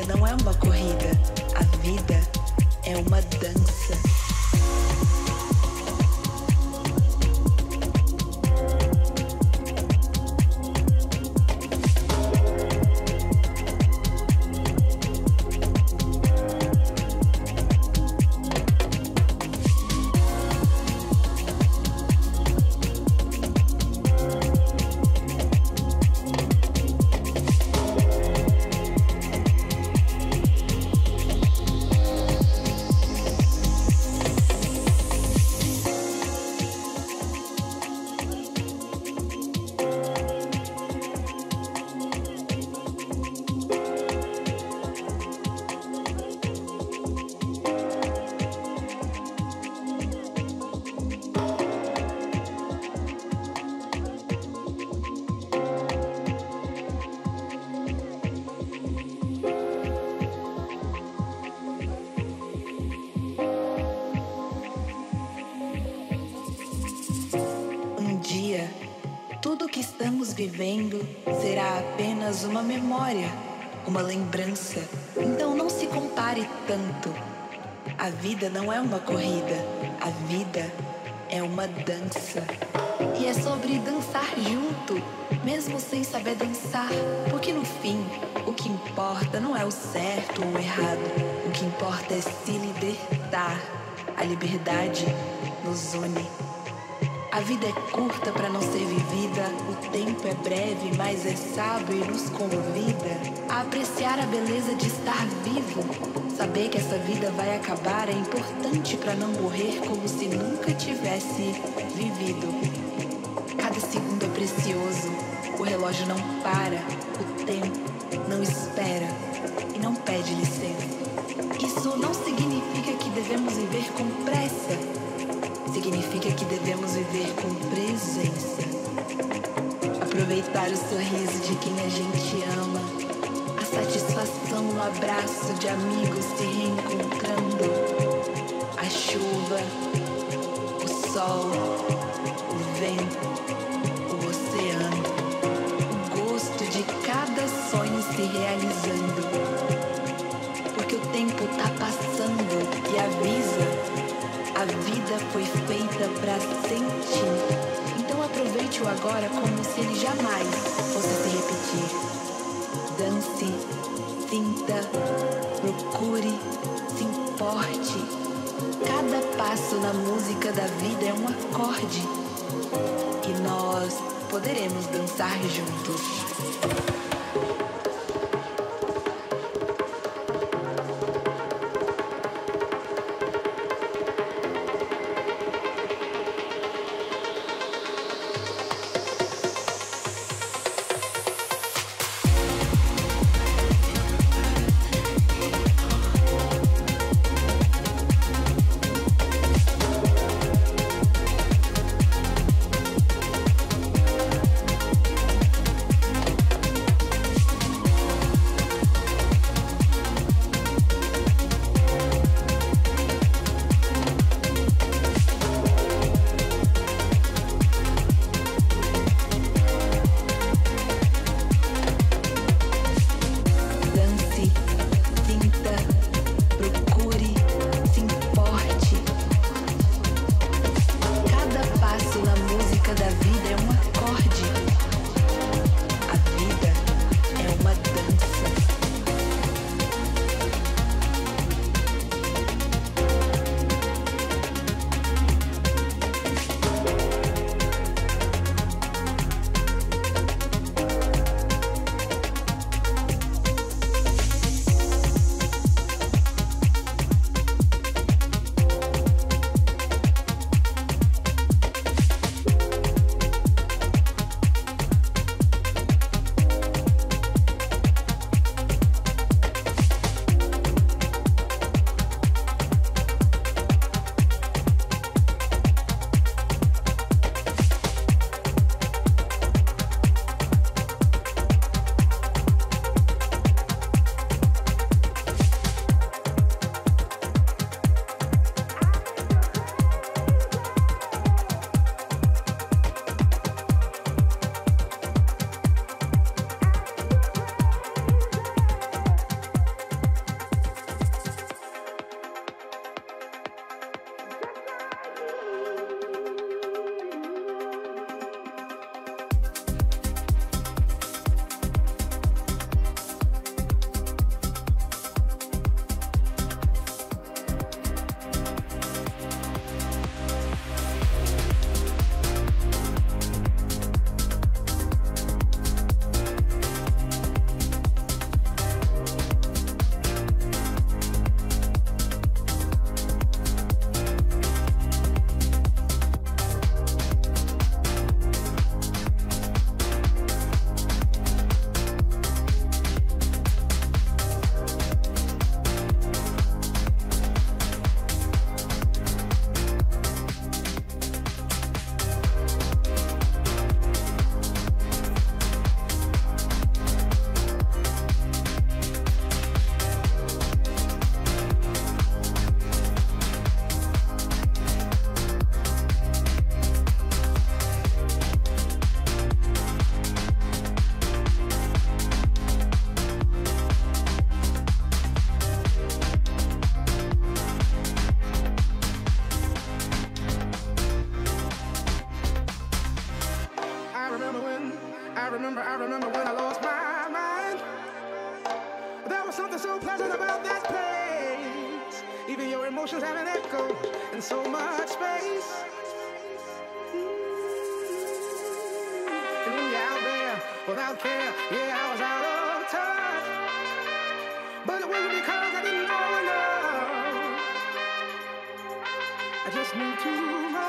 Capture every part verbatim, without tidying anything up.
vida não é uma corrida, a vida é uma dança. Vivendo será apenas uma memória, uma lembrança, então não se compare tanto. A vida não é uma corrida, a vida é uma dança. E é sobre dançar junto, mesmo sem saber dançar, porque no fim, o que importa não é o certo ou o errado, o que importa é se libertar. A liberdade nos une. A vida é curta para não ser vivida, o tempo é breve, mas é sábio e nos convida a apreciar a beleza de estar vivo. Saber que essa vida vai acabar é importante para não morrer como se nunca tivesse vivido. Cada segundo é precioso, o relógio não para, o tempo não espera e não pede licença. Isso não significa que devemos viver com pressa. Significa que devemos viver com presença. Aproveitar o sorriso de quem a gente ama, a satisfação no abraço de amigos se reencontrando, a chuva, o sol, o vento, o oceano, o gosto de cada sonho se realizando. Porque o tempo tá passando e avisa. A vida foi feita pra sentir, então aproveite-o agora como se ele jamais fosse se repetir. Dance, sinta, procure, se importe. Cada passo na música da vida é um acorde e nós poderemos dançar juntos. was something so pleasant about that place. Even your emotions have an echo in so much space. And when you're out there without care, yeah, I was out of touch. But it wasn't because I didn't know enough. I just knew too much.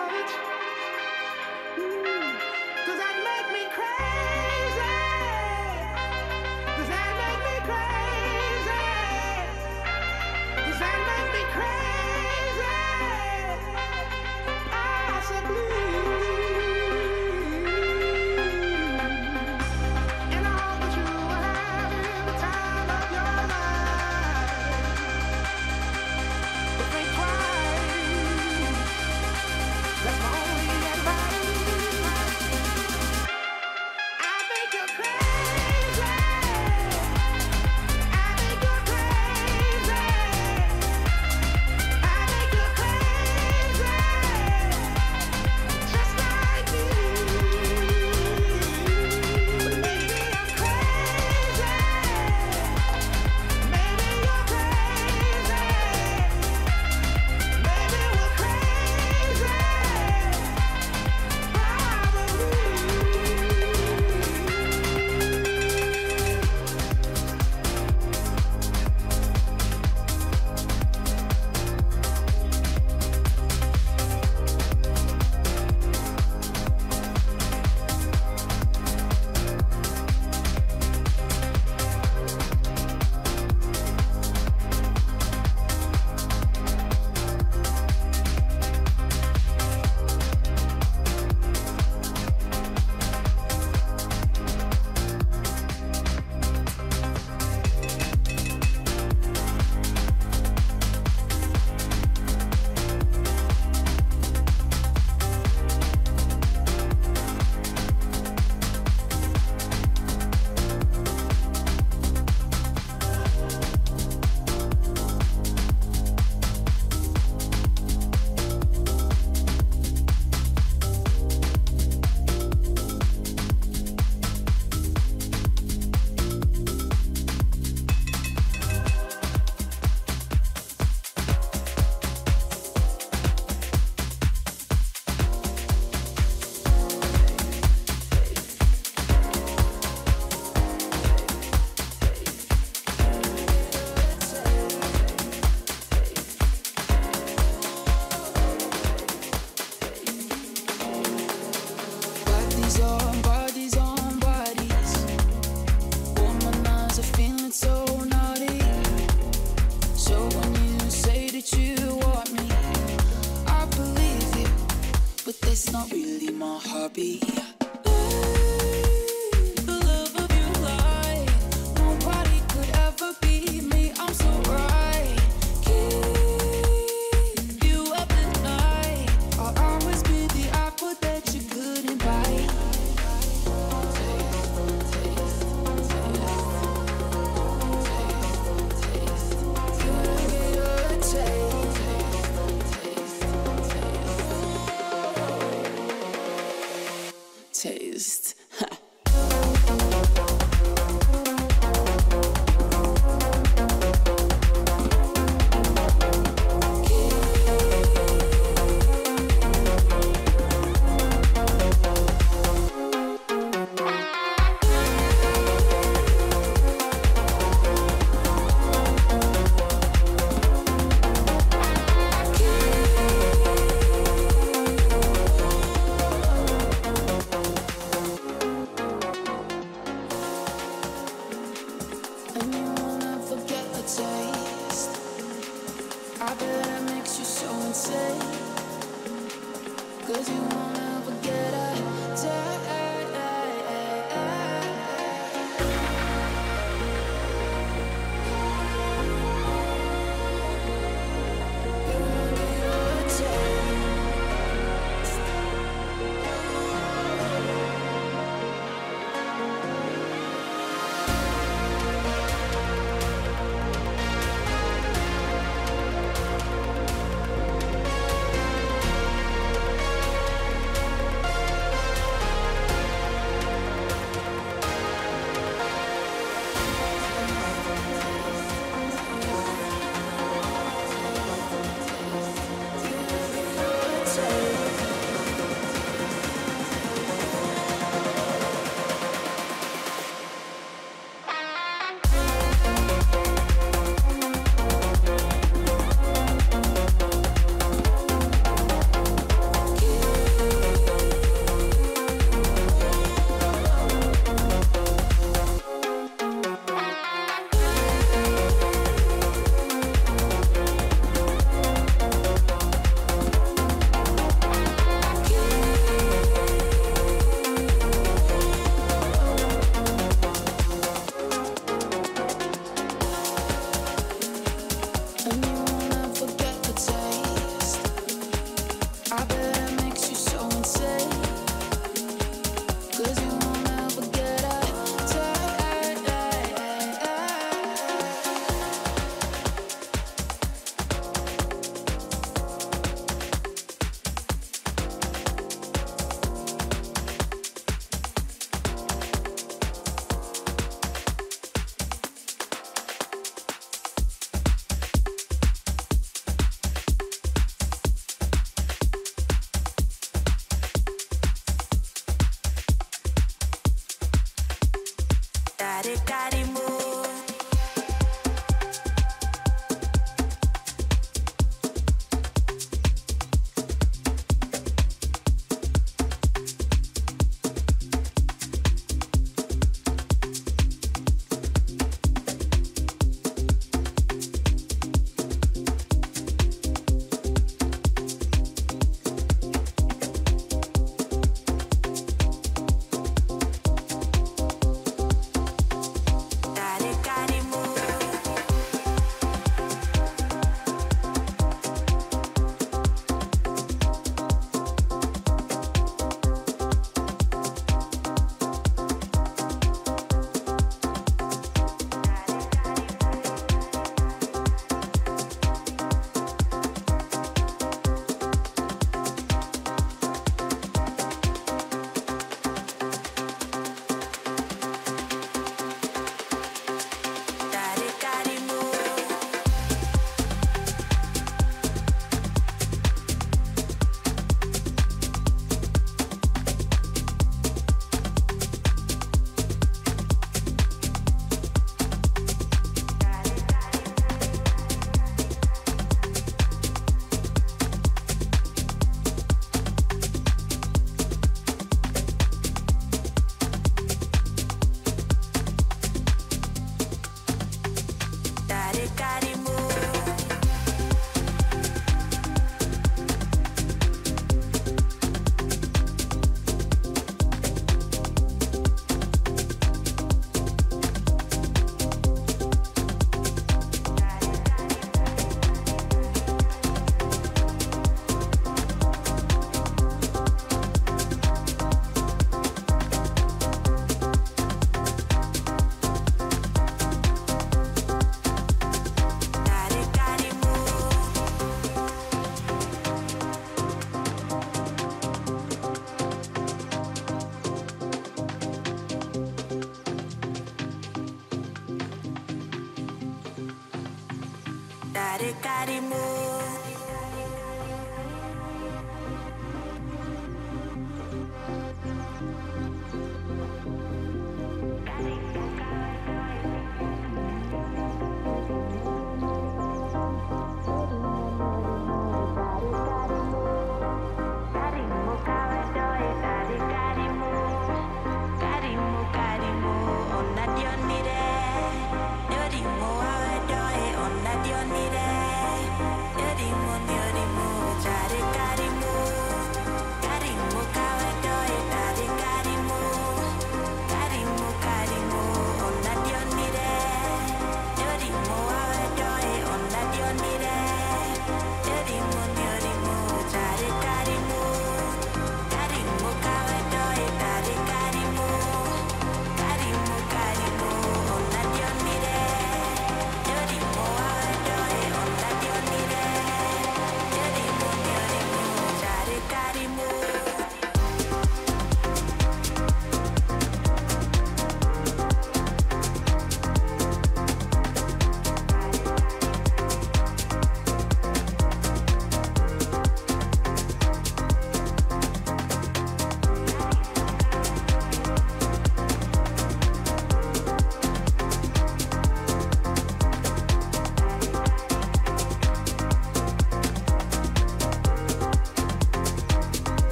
Carimu.